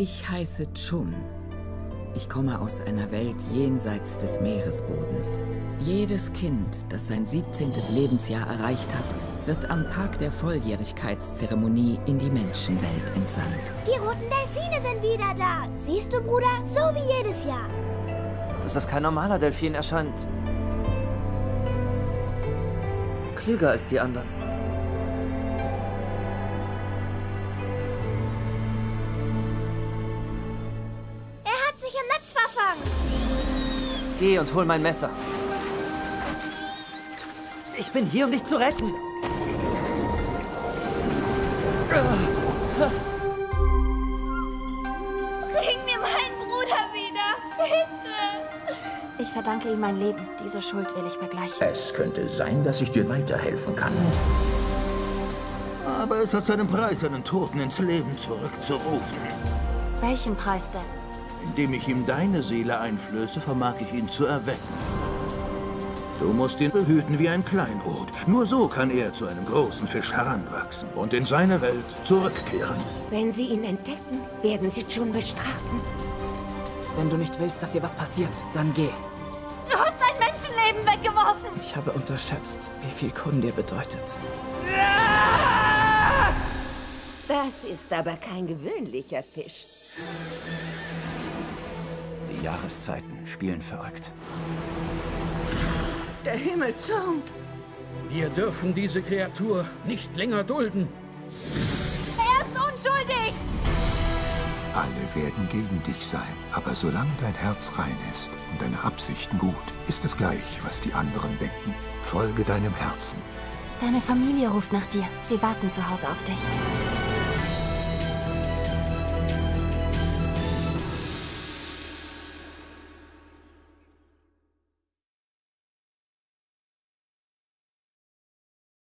Ich heiße Chun. Ich komme aus einer Welt jenseits des Meeresbodens. Jedes Kind, das sein 17. Lebensjahr erreicht hat, wird am Tag der Volljährigkeitszeremonie in die Menschenwelt entsandt. Die roten Delfine sind wieder da. Siehst du, Bruder? So wie jedes Jahr. Dass das kein normaler Delfin erscheint. Klüger als die anderen. Geh und hol mein Messer. Ich bin hier, um dich zu retten. Bring mir meinen Bruder wieder, bitte. Ich verdanke ihm mein Leben. Diese Schuld will ich begleichen. Es könnte sein, dass ich dir weiterhelfen kann. Aber es hat seinen Preis, einen Toten ins Leben zurückzurufen. Welchen Preis denn? Indem ich ihm deine Seele einflöße, vermag ich ihn zu erwecken. Du musst ihn behüten wie ein Kleinod. Nur so kann er zu einem großen Fisch heranwachsen und in seine Welt zurückkehren. Wenn sie ihn entdecken, werden sie Chun bestrafen. Wenn du nicht willst, dass ihr was passiert, dann geh. Du hast ein Menschenleben weggeworfen! Ich habe unterschätzt, wie viel Kun dir bedeutet. Das ist aber kein gewöhnlicher Fisch. Die Jahreszeiten spielen verrückt. Der Himmel zürnt. Wir dürfen diese Kreatur nicht länger dulden. Er ist unschuldig! Alle werden gegen dich sein. Aber solange dein Herz rein ist und deine Absichten gut, ist es gleich, was die anderen denken. Folge deinem Herzen. Deine Familie ruft nach dir. Sie warten zu Hause auf dich.